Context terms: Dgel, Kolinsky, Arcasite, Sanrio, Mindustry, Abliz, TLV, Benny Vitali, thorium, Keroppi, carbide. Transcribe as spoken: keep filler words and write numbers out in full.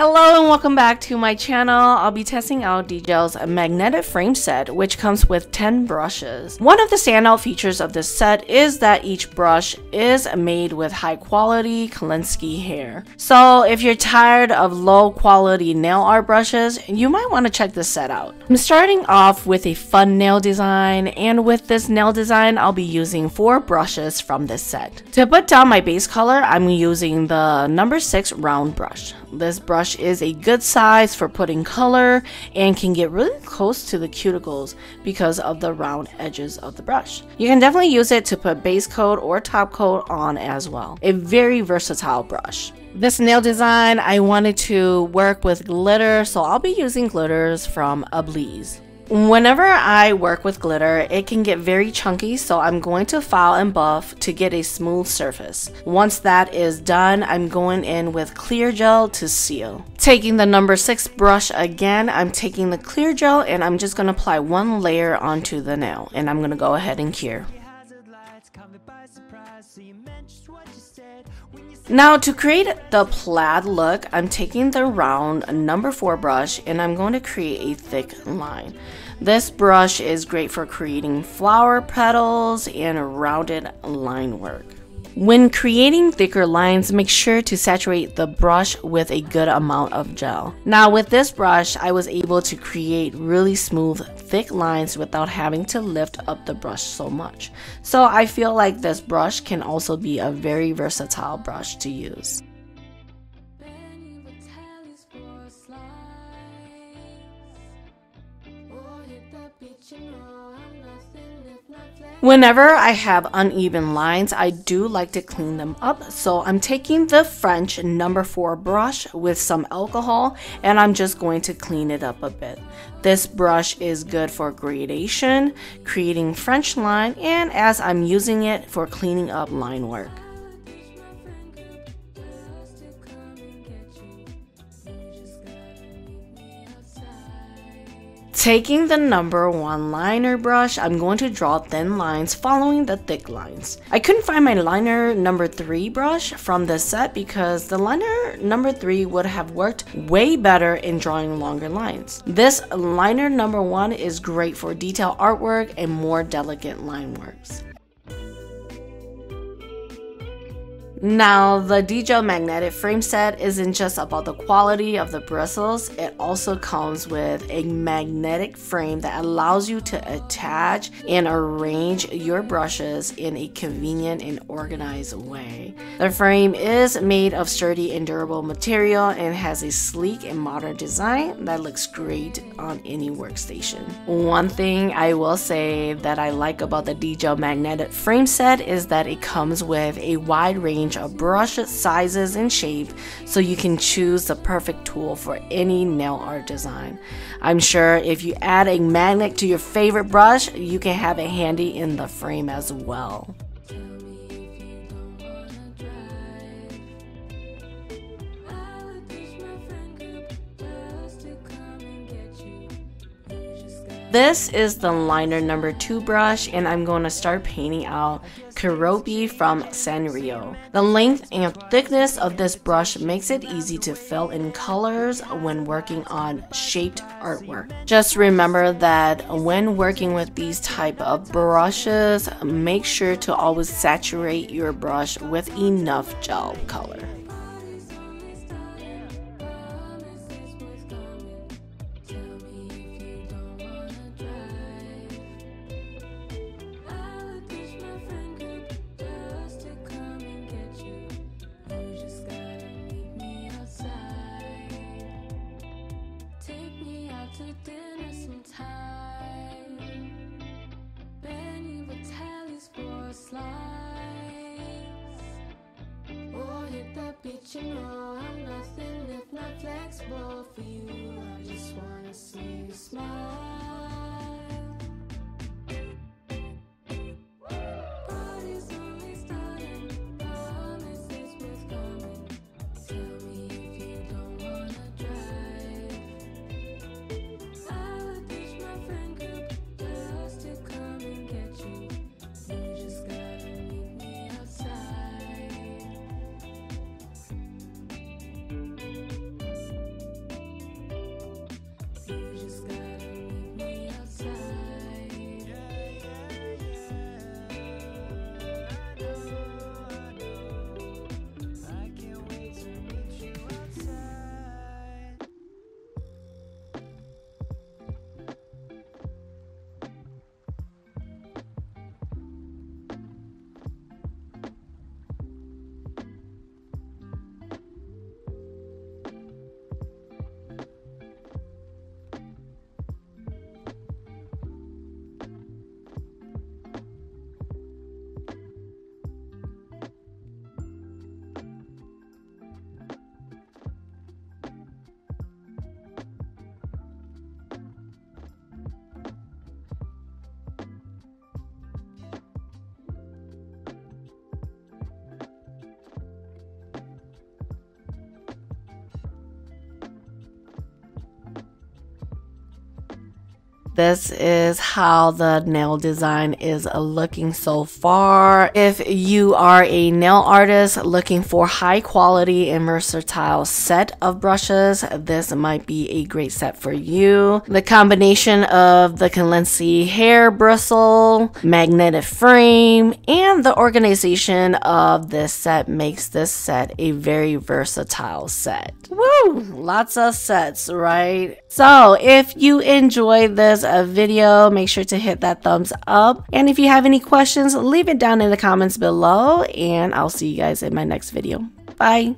Hello and welcome back to my channel. I'll be testing out Dgel's magnetic frame set, which comes with ten brushes. One of the standout features of this set is that each brush is made with high quality Kolinsky hair. So if you're tired of low quality nail art brushes, you might want to check this set out. I'm starting off with a fun nail design, and with this nail design I'll be using four brushes from this set. To put down my base color, I'm using the number six round brush. This brush is a good size for putting color and can get really close to the cuticles because of the round edges of the brush. You can definitely use it to put base coat or top coat on as well. A very versatile brush. This nail design, I wanted to work with glitter, so I'll be using glitters from Abliz. Whenever I work with glitter, it can get very chunky, so I'm going to file and buff to get a smooth surface. Once that is done, I'm going in with clear gel to seal. Taking the number six brush again, I'm taking the clear gel and I'm just going to apply one layer onto the nail, and I'm going to go ahead and cure. Now to create the plaid look, I'm taking the round number four brush and I'm going to create a thick line. This brush is great for creating flower petals and rounded line work. When creating thicker lines, make sure to saturate the brush with a good amount of gel. Now with this brush, I was able to create really smooth, thick lines without having to lift up the brush so much. So I feel like this brush can also be a very versatile brush to use. Whenever I have uneven lines, I do like to clean them up, so I'm taking the French number four brush with some alcohol and I'm just going to clean it up a bit. This brush is good for gradation, creating French line, and as I'm using it for cleaning up line work. Taking the number one liner brush, I'm going to draw thin lines following the thick lines. I couldn't find my liner number three brush from this set because the liner number three would have worked way better in drawing longer lines. This liner number one is great for detail artwork and more delicate line works. Now, the Dgel magnetic frame set isn't just about the quality of the bristles, it also comes with a magnetic frame that allows you to attach and arrange your brushes in a convenient and organized way. The frame is made of sturdy and durable material and has a sleek and modern design that looks great on any workstation. One thing I will say that I like about the Dgel magnetic frame set is that it comes with a wide range of brush sizes and shape, so you can choose the perfect tool for any nail art design. I'm sure if you add a magnet to your favorite brush, you can have it handy in the frame as well. This is the liner number two brush, and I'm going to start painting out Keroppi from Sanrio. The length and thickness of this brush makes it easy to fill in colors when working on shaped artwork. Just remember that when working with these type of brushes, make sure to always saturate your brush with enough gel color. Benny Vitali's for slides. Or hit the beach and roll. I'm nothing if not flexible for you. I just wanna see you smile. This is how the nail design is looking so far. If you are a nail artist looking for high quality and versatile set of brushes, this might be a great set for you. The combination of the Kolinsky hair bristle, magnetic frame, and the organization of this set makes this set a very versatile set. Woo! Lots of sets, right? So if you enjoyed this video, make sure to hit that thumbs up, and if you have any questions, leave it down in the comments below, and I'll see you guys in my next video. Bye.